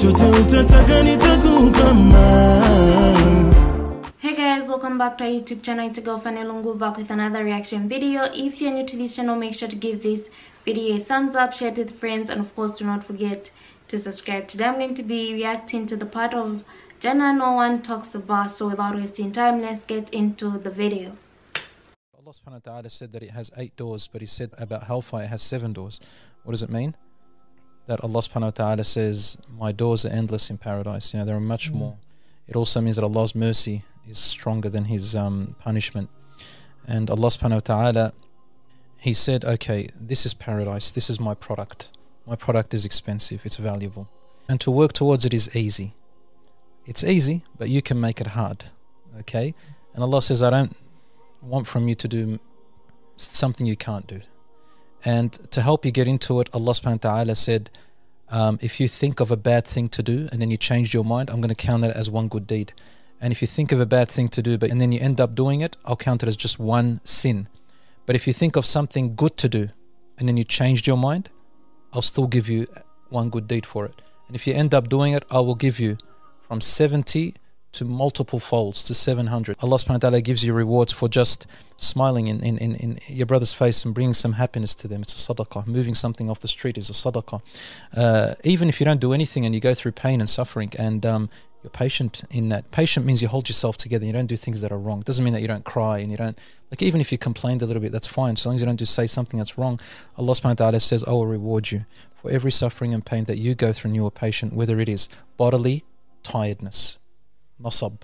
Hey guys, welcome back to our YouTube channel. Tigofanelungu back with another reaction video. If you're new to this channel, make sure to give this video a thumbs up, share it with friends, and of course do not forget to subscribe. Today I'm going to be reacting to the part of Jannah no one talks about, so without wasting time, let's get into the video. Allah subhanahu wa ta'ala said that it has 8 doors, but he said about hellfire it has 7 doors. What does it mean? That Allah subhanahu wa ta'ala says, my doors are endless in paradise. You know, there are much more. It also means that Allah's mercy is stronger than his punishment. And Allah subhanahu wa ta'ala, he said, okay, this is paradise. This is my product. My product is expensive. It's valuable. And to work towards it is easy. It's easy, but you can make it hard. Okay? And Allah says, I don't want from you to do something you can't do. And to help you get into it, Allah subhanahu wa ta'ala said, if you think of a bad thing to do and then you change your mind, I'm going to count that as one good deed. And if you think of a bad thing to do and then you end up doing it, I'll count it as just one sin. But if you think of something good to do and then you changed your mind, I'll still give you one good deed for it. And if you end up doing it, I will give you from 70 to multiple folds to 700. Allah subhanahu wa ta'ala gives you rewards for just smiling in your brother's face and bringing some happiness to them. It's a sadaqah. Moving something off the street is a sadaqah. Even if you don't do anything and you go through pain and suffering and you're patient in that. Patient means you hold yourself together. You don't do things that are wrong. It doesn't mean that you don't cry and you don't, like, even if you complained a little bit, that's fine. So long as you don't just say something that's wrong, Allah subhanahu wa ta'ala says, I will reward you for every suffering and pain that you go through and you are patient, whether it is bodily tiredness, nasab,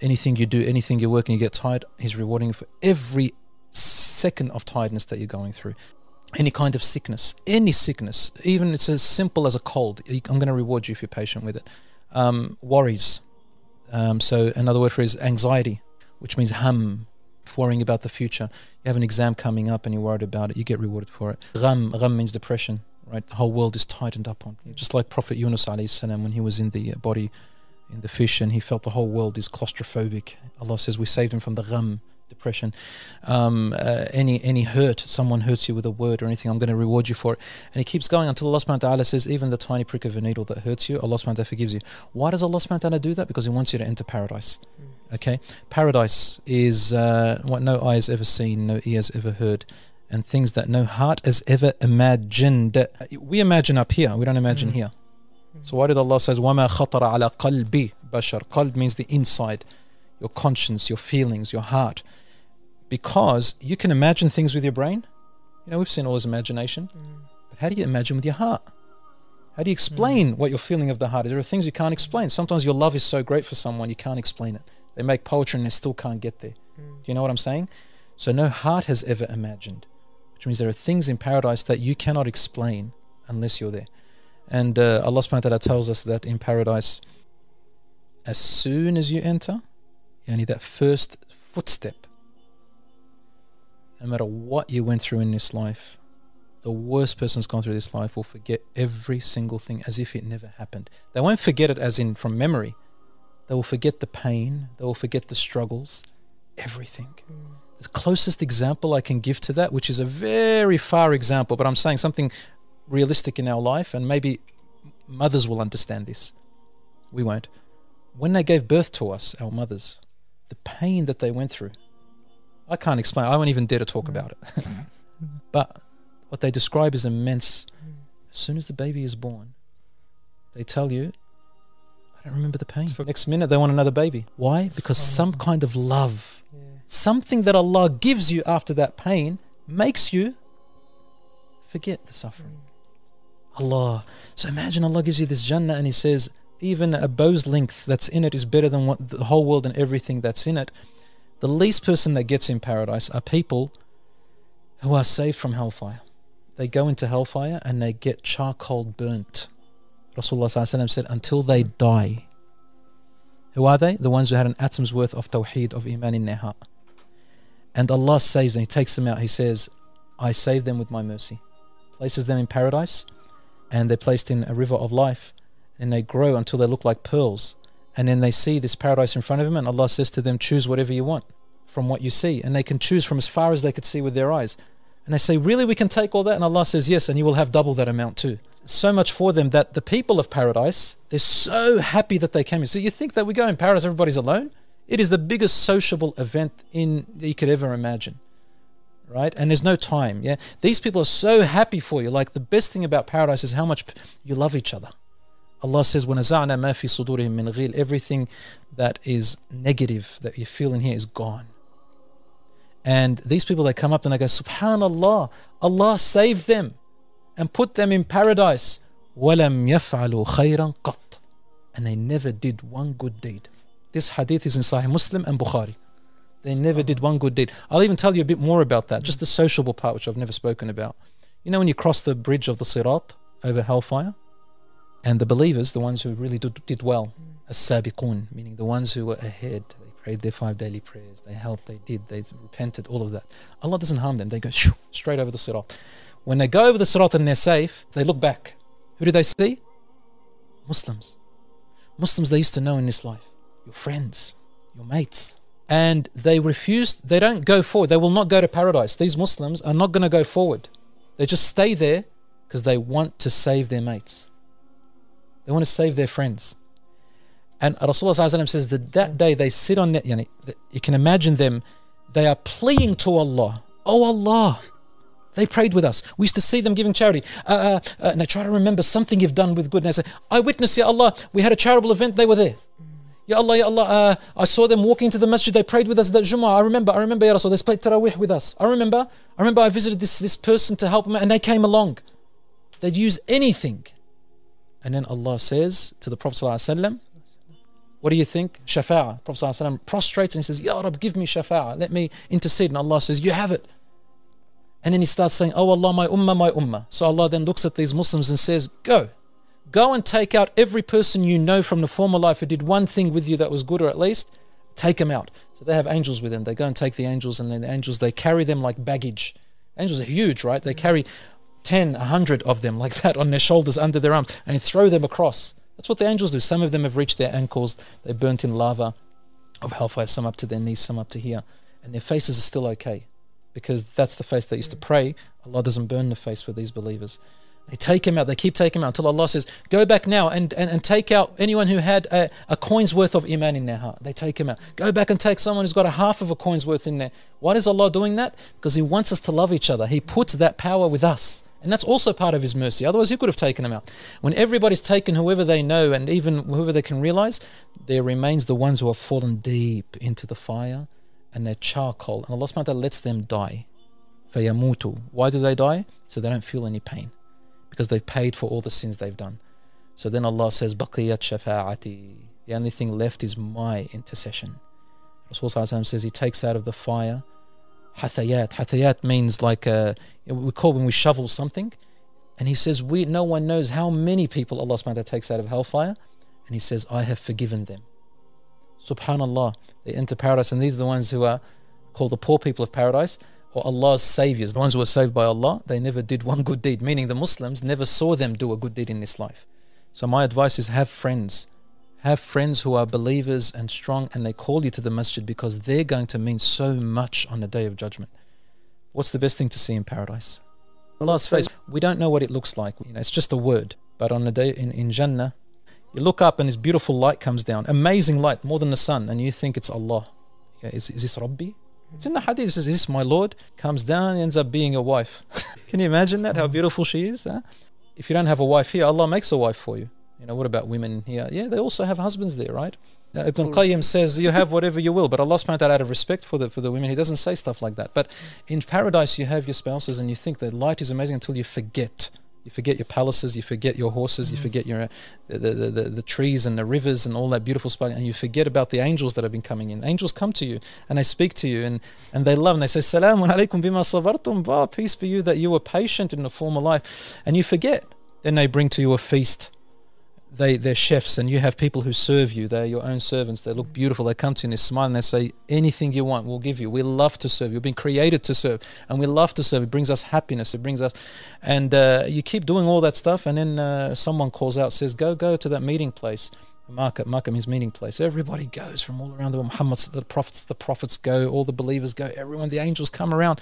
anything you do, anything you work and you get tired, he's rewarding you for every second of tiredness that you're going through. Any kind of sickness, any sickness, even it's as simple as a cold, I'm going to reward you if you're patient with it. Worries, so another word for it is anxiety, which means ham, worrying about the future. You have an exam coming up and you're worried about it, you get rewarded for it. Gham means depression, right? The whole world is tightened up on, just like Prophet Yunus alayhi salam, when he was in the body in the fish and he felt the whole world is claustrophobic. Allah says we saved him from the gham, depression. Any hurt, someone hurts you with a word or anything, I'm going to reward you for it. And he keeps going until Allah subhanahu wa ta'ala says, even the tiny prick of a needle that hurts you, Allah subhanahu wa ta'ala forgives you. Why does Allah subhanahu wa ta'ala do that? Because he wants you to enter paradise. Okay? Paradise is what no eye has ever seen, no ear has ever heard, and things that no heart has ever imagined. We imagine up here, we don't imagine here. So why did Allah says, وَمَا خَطَرَ عَلَى قَلْبِ بَشَرٍ. Qalb means the inside, your conscience, your feelings, your heart. Because you can imagine things with your brain. You know, we've seen all this imagination. But how do you imagine with your heart? How do you explain what your feeling of the heart is? There are things you can't explain. Sometimes your love is so great for someone, you can't explain it. They make poetry and they still can't get there. Do you know what I'm saying? So no heart has ever imagined. Which means there are things in paradise that you cannot explain unless you're there. And Allah subhanahu wa ta'ala tells us that in paradise, as soon as you enter, you need that first footstep. No matter what you went through in this life, the worst person's gone through this life will forget every single thing as if it never happened. They won't forget it as in from memory. They will forget the pain, they will forget the struggles, everything. The closest example I can give to that, which is a very far example, but I'm saying something realistic in our life, and maybe mothers will understand this, we won't. When they gave birth to us, our mothers, the pain that they went through, I can't explain. I won't even dare to talk about it. But what they describe is immense. As soon as the baby is born, they tell you, I don't remember the pain. Next minute they want another baby. Why? Because some kind of love, something that Allah gives you after that pain, makes you forget the suffering. Allah. So imagine Allah gives you this Jannah and he says even a bow's length that's in it is better than what the whole world and everything that's in it. The least person that gets in paradise are people who are saved from hellfire. They go into hellfire and they get charcoal burnt. Rasulullah said until they die. Who are they? The ones who had an atom's worth of Tawheed, of Iman in their heart. And Allah saves them. He takes them out. He says, I save them with my mercy. Places them in paradise. And they're placed in a river of life, and they grow until they look like pearls. And then they see this paradise in front of them, and Allah says to them, choose whatever you want from what you see. And they can choose from as far as they could see with their eyes. And they say, really, we can take all that? And Allah says, yes, and you will have double that amount too. so much for them that the people of paradise, they're so happy that they came here. So you think that we go in paradise, everybody's alone? It is the biggest sociable event in that you could ever imagine, right? And there's no time, yeah? These people are so happy for you. Like, the best thing about paradise is how much you love each other. Allah says, وَنَزَعْنَا مَا فِي صُدُورِهِمْ مِنْ غِيلٍ. Everything that is negative that you feel in here is gone. And these people, they come up and they go, SubhanAllah, Allah saved them and put them in paradise. وَلَمْ يَفْعَلُوا خَيْرًا قَطْ. And they never did one good deed. This hadith is in Sahih Muslim and Bukhari. They never did one good deed. I'll even tell you a bit more about that, just the sociable part, which I've never spoken about. You know, when you cross the bridge of the Sirat over hellfire, and the believers, the ones who really did well, as sabiqun, meaning the ones who were ahead, they prayed their 5 daily prayers, they helped, they did, they repented, all of that. Allah doesn't harm them. They go straight over the Sirat. When they go over the Sirat and they're safe, they look back. Who do they see? Muslims. Muslims they used to know in this life. Your friends, your mates. And they refuse, they don't go forward. They will not go to paradise. These Muslims are not going to go forward. They just stay there because they want to save their mates. They want to save their friends. And Rasulullah says that that day they sit on, you can imagine them, they are pleading to Allah. Oh Allah, they prayed with us. We used to see them giving charity. And they try to remember something you've done with good. And they say, I witnessed, Ya Allah, we had a charitable event, they were there. Ya Allah, I saw them walking into the masjid, they prayed with us that jummah. I remember, Ya Rasul, they played Tarawih with us. I remember I visited this person to help them and they came along. They'd use anything. And then Allah says to the Prophet ﷺ, what do you think? Shafa'ah. Prophet ﷺ prostrates and he says, Ya Rabb, give me Shafa'ah. Let me intercede. And Allah says, you have it. And then he starts saying, oh Allah, my ummah, my ummah. So Allah then looks at these Muslims and says, go. Go and take out every person you know from the former life who did one thing with you that was good, or at least take them out. So they have angels with them. They go and take the angels, and then the angels, they carry them like baggage. Angels are huge, right? They carry 10, 100 of them like that on their shoulders, under their arms, and throw them across. That's what the angels do. Some of them have reached their ankles. They burnt in lava of hellfire, some up to their knees, some up to here. And their faces are still okay, because that's the face they used to pray. Allah doesn't burn the face for these believers. They take him out, they keep taking him out until Allah says, go back now and take out anyone who had a coin's worth of Iman in their heart. They take him out. Go back and take someone who's got a half of a coin's worth in there. Why is Allah doing that? Because He wants us to love each other. He puts that power with us. And that's also part of His mercy. Otherwise, He could have taken them out. When everybody's taken whoever they know and even whoever they can realize, there remains the ones who have fallen deep into the fire and they're charcoal. And Allah subhanahu wa ta'ala lets them die. فَيَمُوتُ. Why do they die? So they don't feel any pain, because they've paid for all the sins they've done. So then Allah says, Baqiyat shafa'ati. The only thing left is my intercession. Rasulullah says He takes out of the fire Hathayat. Hathayat means like we call when we shovel something. And He says, no one knows how many people Allah SWT takes out of hellfire. And He says, I have forgiven them. SubhanAllah. They enter paradise, and these are the ones who are called the poor people of paradise, or Allah's saviors, the ones who were saved by Allah. They never did one good deed, meaning the Muslims never saw them do a good deed in this life. So my advice is, have friends. Have friends who are believers and strong, and they call you to the masjid, because they're going to mean so much on the Day of Judgment. What's the best thing to see in paradise? Allah's face. We don't know what it looks like. It's just a word. But on the day in Jannah, you look up and this beautiful light comes down, amazing light, more than the sun, and you think it's Allah. Yeah, is this Rabbi? It's in the hadith. It says, this is my Lord, comes down and ends up being a wife. Can you imagine that, how beautiful she is? Huh? If you don't have a wife here, Allah makes a wife for you. You know, what about women here? Yeah, they also have husbands there, right? Now, Ibn Qayyim says, you have whatever you will, but Allah subhanahu wa ta'ala, out of respect for the women, He doesn't say stuff like that. But in paradise, you have your spouses and you think that light is amazing until you forget. You forget your palaces, you forget your horses, you forget your the trees and the rivers and all that beautiful spot, and you forget about the angels that have been coming in. Angels come to you and they speak to you and they love, and they say, Salaamu alaykum bima sabartum, peace be you that you were patient in the former life. And you forget. Then they bring to you a feast. They're chefs and you have people who serve you. They're your own servants. They look beautiful. They come to you and they smile and they say, anything you want, we'll give you. We love to serve. You've been created to serve and we love to serve. It brings us happiness. It brings us... And you keep doing all that stuff, and then someone calls out, says, go to that meeting place. Market means meeting place. Everybody goes from all around the world. Muhammad, the prophets go, all the believers go, everyone, the angels come around.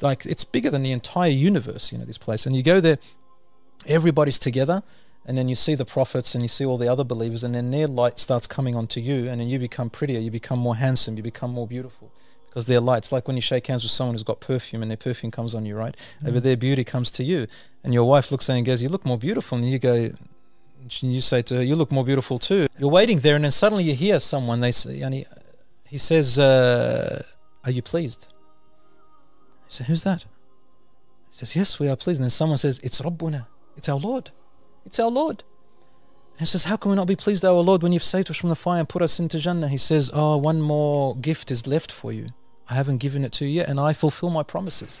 Like, it's bigger than the entire universe, this place. And you go there everybody's together, and then you see the prophets and you see all the other believers, and then their light starts coming onto you, and then you become prettier, you become more handsome, you become more beautiful, because their light's like when you shake hands with someone who's got perfume and their perfume comes on you, right? Mm-hmm. But their beauty comes to you, and your wife looks at you and goes, you look more beautiful, and you go, you say to her, you look more beautiful too. You're waiting there, and then suddenly you hear someone, they say, and he says, are you pleased? I say, who's that? He says, yes, we are pleased. And then someone says, it's Rabbuna, it's our Lord, it's our Lord. And he says, how can we not be pleased, our Lord, when you've saved us from the fire and put us into Jannah? He says, oh, one more gift is left for you. I haven't given it to you yet, and I fulfill my promises.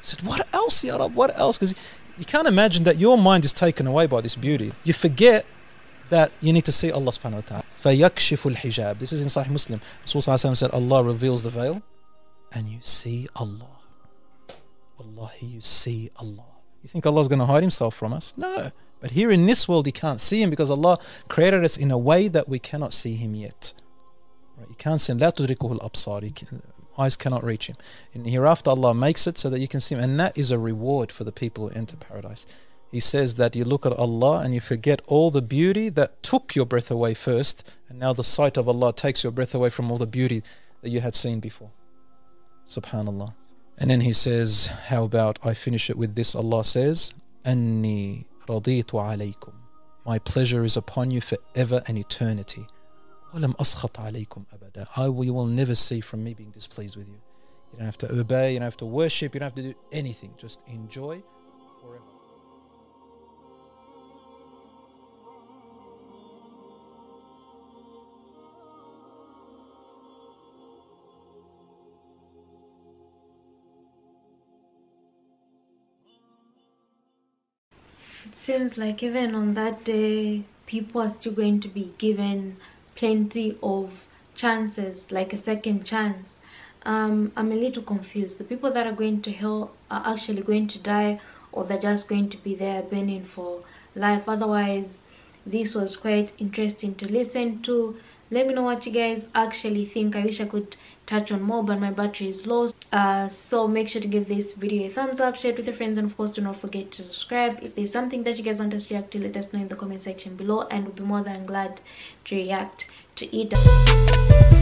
I said, what else, Ya Rabb, what else? Because you can't imagine that your mind is taken away by this beauty. You forget that you need to see Allah subhanahu wa ta'ala. فَيَكْشِفُ الْحِجَابِ. This is in Sahih Muslim. Rasulullah said, Allah reveals the veil and you see Allah. Wallahi, you see Allah. You think Allah's going to hide himself from us? No. But here in this world, you can't see him, because Allah created us in a way that we cannot see him yet. Right? You can't see him. لَا تُدْرِكُهُ الْأَبْصَارِ. Eyes cannot reach him. And hereafter Allah makes it so that you can see him, and that is a reward for the people who enter paradise. He says that you look at Allah and you forget all the beauty that took your breath away first, and now the sight of Allah takes your breath away from all the beauty that you had seen before. Subhanallah. And then he says, how about I finish it with this? Allah says, Anni raditu alaykum. My pleasure is upon you forever and eternity. Walam askhat alaykum abada. You will never see from me being displeased with you. You don't have to obey, you don't have to worship, you don't have to do anything. Just enjoy forever. It seems like even on that day, people are still going to be given plenty of chances, like a second chance. I'm a little confused. The people that are going to hell are actually going to die, or they're just going to be there burning for life. Otherwise, this was quite interesting to listen to. Let me know what you guys actually think. I wish I could touch on more, but my battery is low. So make sure to give this video a thumbs up, share it with your friends, and of course do not forget to subscribe. If there's something that you guys want us to react to, let us know in the comment section below, and we'll be more than glad to react to it.